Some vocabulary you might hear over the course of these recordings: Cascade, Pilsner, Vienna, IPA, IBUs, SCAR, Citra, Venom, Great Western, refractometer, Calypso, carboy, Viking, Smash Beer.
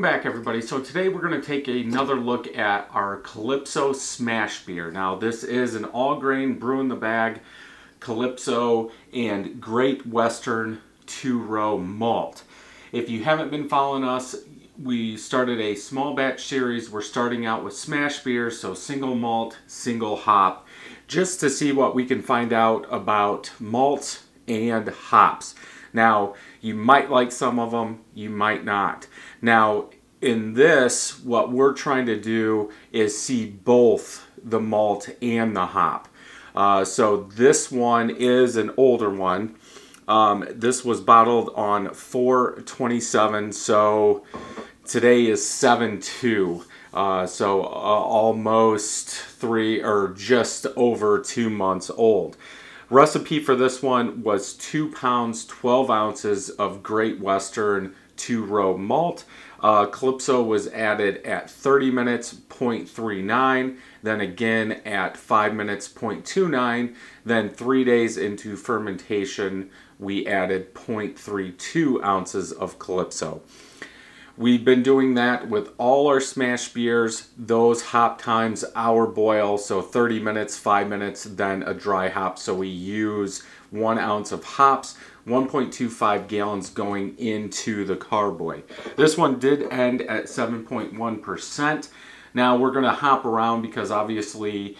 Welcome back, everybody. So today we're going to take another look at our Calypso Smash Beer. Now this is an all-grain brew-in-the-bag Calypso and Great Western two-row malt. If you haven't been following us, we started a small batch series. We're starting out with Smash Beer, so single malt, single hop, just to see what we can find out about malts and hops. Now, you might like some of them, you might not. Now, in this, what we're trying to do is see both the malt and the hop. So this one is an older one. This was bottled on 4/27, so today is 7/2. So almost three or just over 2 months old. Recipe for this one was 2 pounds, 12 ounces of Great Western two-row malt. Calypso was added at 30 minutes, 0.39, then again at 5 minutes, 0.29, then 3 days into fermentation, we added 0.32 ounces of Calypso. We've been doing that with all our smash beers, those hop times, hour boil, so 30 minutes, 5 minutes, then a dry hop. So we use 1 ounce of hops, 1.25 gallons going into the carboy. This one did end at 7.1%. Now we're going to hop around because obviously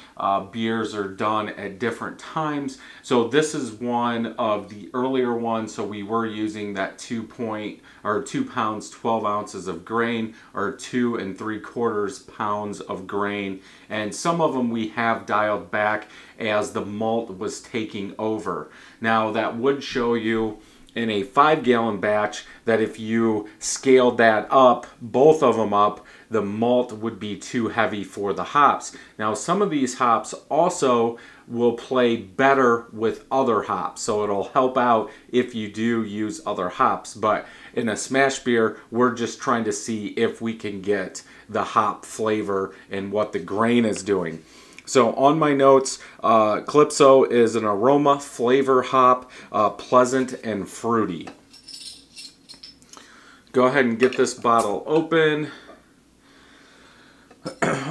beers are done at different times. So this is one of the earlier ones. So we were using that 2 pounds, 12 ounces of grain, or 2 3/4 pounds of grain. And some of them we have dialed back as the malt was taking over. Now that would show you in a 5-gallon batch that if you scaled that up, both of them up, the malt would be too heavy for the hops. Now some of these hops also will play better with other hops, so it'll help out if you do use other hops, but in a smash beer we're just trying to see if we can get the hop flavor and what the grain is doing. So on my notes, Calypso is an aroma flavor hop, pleasant and fruity. Go ahead and get this bottle open.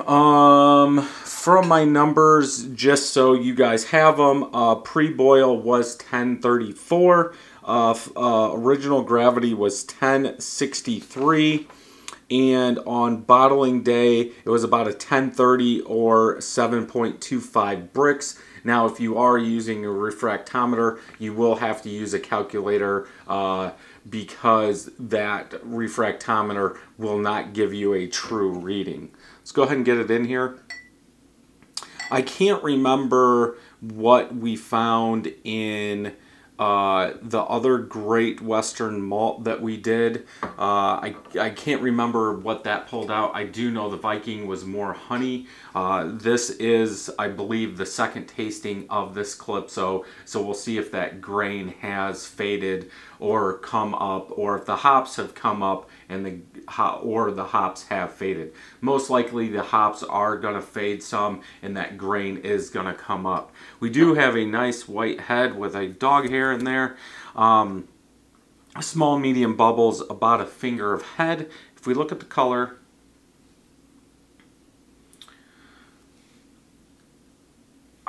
From my numbers, just so you guys have them, pre-boil was 1034, original gravity was 1063, and on bottling day it was about a 1030 or 7.25 bricks. Now if you are using a refractometer, you will have to use a calculator because that refractometer will not give you a true reading. Let's go ahead and get it in here. I can't remember what we found in the other Great Western malt that we did. I can't remember what that pulled out. I do know the Viking was more honey. This is, I believe, the second tasting of this Calypso, so we'll see if that grain has faded or come up, or if the hops have come up and the hops have faded. Most likely the hops are going to fade some and that grain is going to come up. We do have a nice white head with a dog hair in there. Small medium bubbles, about a finger of head. If we look at the color,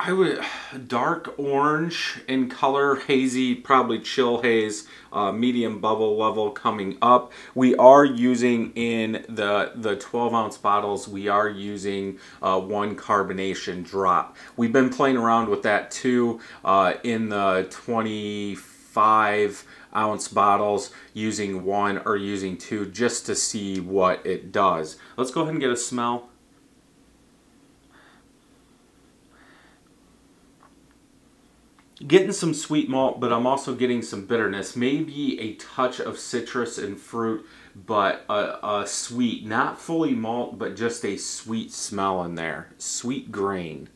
I would, dark orange in color, hazy, probably chill haze, medium bubble level coming up. We are using in the 12-ounce bottles, we are using 1 carbonation drop. We've been playing around with that too in the 25-ounce bottles, using 1 or using 2 just to see what it does. Let's go ahead and get a smell. Getting some sweet malt, but I'm also getting some bitterness, maybe a touch of citrus and fruit, but a sweet, not fully malt, but just a sweet smell in there, sweet grain.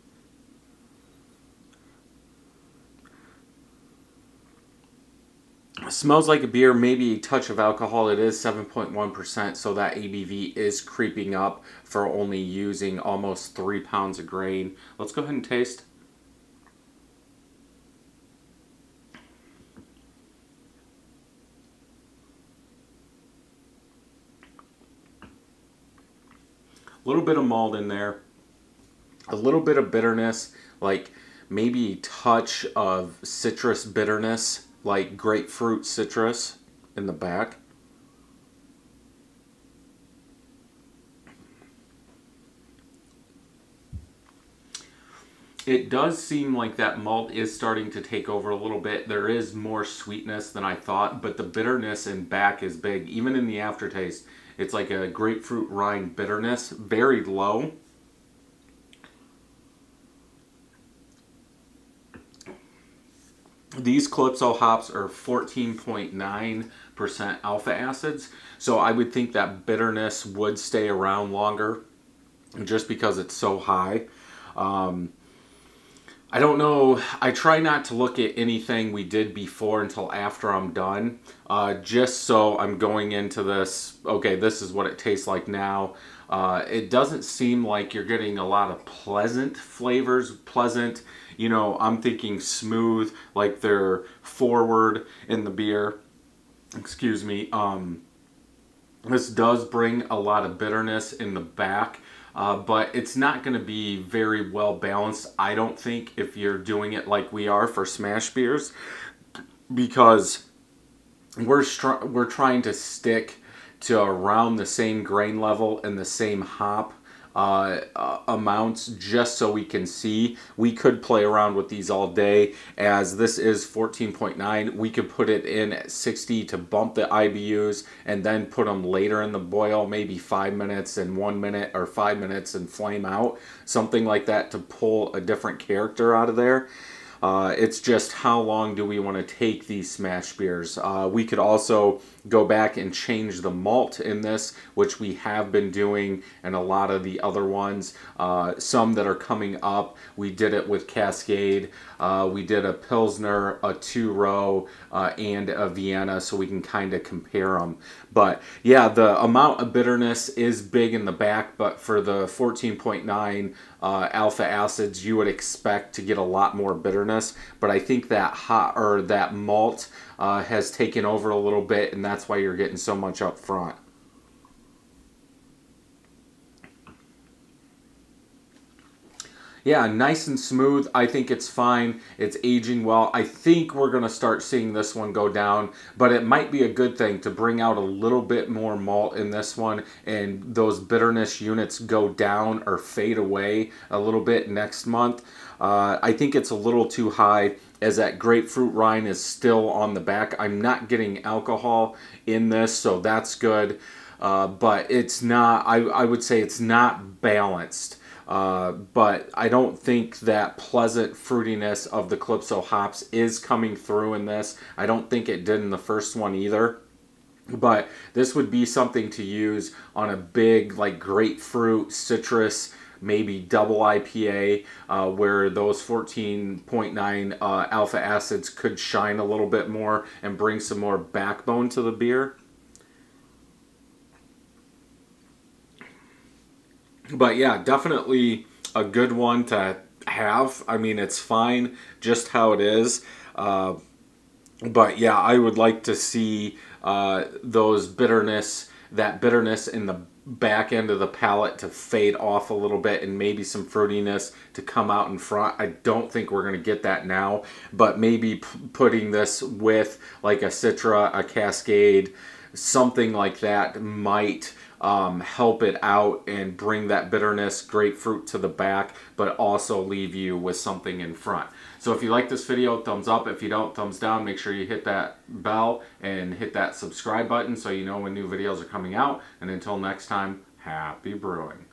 It smells like a beer, maybe a touch of alcohol. It is 7.1%, so that ABV is creeping up for only using almost 3 pounds of grain. Let's go ahead and taste. A little bit of malt in there, a little bit of bitterness, like maybe a touch of citrus bitterness, like grapefruit citrus in the back. It does seem like that malt is starting to take over a little bit. There is more sweetness than I thought, but the bitterness in back is big. Even in the aftertaste, it's like a grapefruit rind bitterness, very low. These Calypso hops are 14.9% alpha acids, so I would think that bitterness would stay around longer just because it's so high. I don't know, I try not to look at anything we did before until after I'm done, just so I'm going into this, okay, this is what it tastes like now. It doesn't seem like you're getting a lot of pleasant flavors, pleasant, you know, I'm thinking smooth, like they're forward in the beer, excuse me. This does bring a lot of bitterness in the back. But it's not going to be very well balanced, I don't think, if you're doing it like we are for Smash Beers, because we're trying to stick to around the same grain level and the same hop amounts, just so we can see. We could play around with these all day. As this is 14.9, we could put it in at 60 to bump the IBUs and then put them later in the boil, maybe 5 minutes and 1 minute, or 5 minutes and flame out, something like that, to pull a different character out of there. It's just how long do we want to take these Smash Beers. We could also go back and change the malt in this, which we have been doing in a lot of the other ones. Some that are coming up, we did it with Cascade. We did a Pilsner, a two-row, and a Vienna, so we can kind of compare them. But yeah, the amount of bitterness is big in the back, but for the 14.9 alpha acids, you would expect to get a lot more bitterness. But I think that hot, or that malt has taken over a little bit, and that's why you're getting so much up front. Yeah, nice and smooth. I think it's fine. It's aging well. I think we're going to start seeing this one go down, but it might be a good thing to bring out a little bit more malt in this one, and those bitterness units go down or fade away a little bit next month. I think it's a little too high, as that grapefruit rind is still on the back. I'm not getting alcohol in this, so that's good, but it's not, I would say it's not balanced. But I don't think that pleasant fruitiness of the Calypso hops is coming through in this. I don't think it did in the first one either. But this would be something to use on a big, like, grapefruit, citrus, maybe double IPA, where those 14.9 alpha acids could shine a little bit more and bring some more backbone to the beer. But yeah, definitely a good one to have. I mean, it's fine just how it is. But yeah, I would like to see those bitterness, that bitterness in the back end of the palate to fade off a little bit, and maybe some fruitiness to come out in front. I don't think we're going to get that now, but maybe putting this with like a Citra, a Cascade, something like that might help it out and bring that bitterness, grapefruit to the back, but also leave you with something in front. So if you like this video, thumbs up. If you don't, thumbs down. Make sure you hit that bell and hit that subscribe button so you know when new videos are coming out. And until next time, happy brewing.